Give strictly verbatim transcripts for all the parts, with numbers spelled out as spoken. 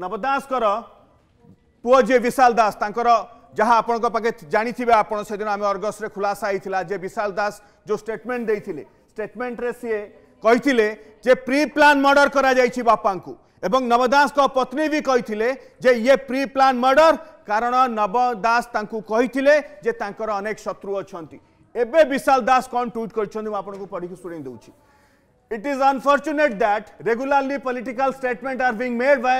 नबदास पुओ जे विशाल दास जहाँ आपण पाखे जानी आपण से दिन आम अर्गस रे खुलासा होता जे विशाल दास जो स्टेटमेंट देते स्टेटमेंट रे सी कही प्री प्लान मर्डर करा कर बापा को एवं नबदास को पत्नी भी कही जे ये प्री प्लान मर्डर कारण नबदास कही अनेक शत्रु अच्छा एबे विशाल दास कौन ट्वीट कर पढ़ी शुणी दूसरी It is unfortunate that regularly political statements are being made by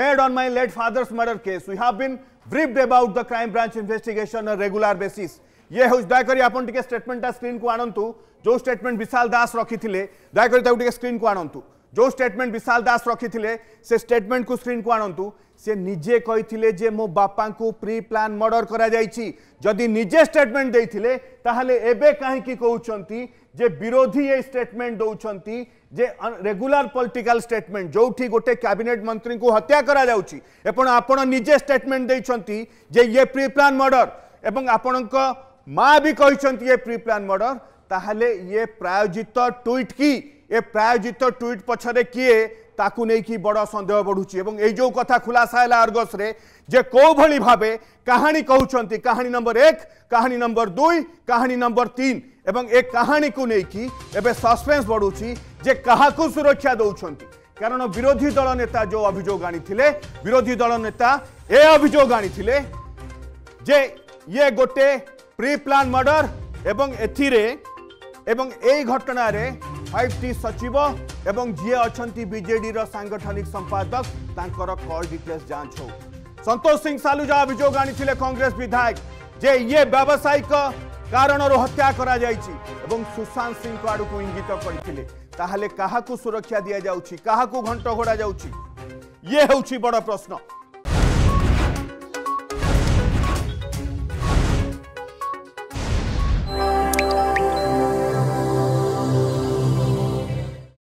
made on my late father's murder case. We have been briefed about the crime branch investigation on a regular basis. ये हो दाय करी आपन टिके statement आ screen को आनंतु जो statement विशाल दास रखी थिले दाय करी ताउ टिके स्क्रीन को आनंतु जो स्टेटमेंट विशाल दास रखी थिले से स्टेटमेंट को स्क्रीन को आनंतु से निजे कही थिले जे मो बापा को प्री प्लान मर्डर करा जायछि जदि निजे स्टेटमेंट देथिले ताहले एबे काहे की कहउछंती जे विरोधी ये स्टेटमेंट दौरान जे रेगुलर पॉलिटिकल स्टेटमेंट जो गोटे कैबिनेट मंत्री को हत्या करा कर निजे स्टेटमेंट दे जे ये प्री प्लान मर्डर एवं आपण माँ भी कही ये प्री प्लान मर्डर ताहले ये प्रायोजित ट्वीट की ये प्रायोजित ट्वीट पछरे किए ताकू नहीं कि बड़ सन्देह बढ़ुची एवं ये जो कथा खुलासा है अर्गस रे जे को भली भावे कहानी कहउछंती कहानी नंबर एक कहानी नंबर दुई कहानी नंबर तीन एवं एक कहानी को लेकिन एवं सस्पेन्स बढ़ुची जे कहा को सुरक्षा दौरान कारण विरोधी दल नेता जो अभियोग आनी थिले विरोधी दल नेता ए अभियोग आनी थिले जे ये गोटे प्री प्लान मर्डर एवं एथिरे एवं ए घटना रे फाइव टी सचिव एवं जी अछंती बीजेडी रो सांगठनिक संपादक तांकर कॉल डिटेल्स जांच हो संतोष सिंह सालुजा अभियोग आनी थिले कांग्रेस विधायक जे ये व्यावसायिक कारण हत्या करा एवं सुशांत सिंह को आड़ को इंगित करते ताहले काहाकु सुरक्षा दिया जाउछि काहाकु घंट घोड़ा जाउछि ये होउछि बड़ प्रश्न।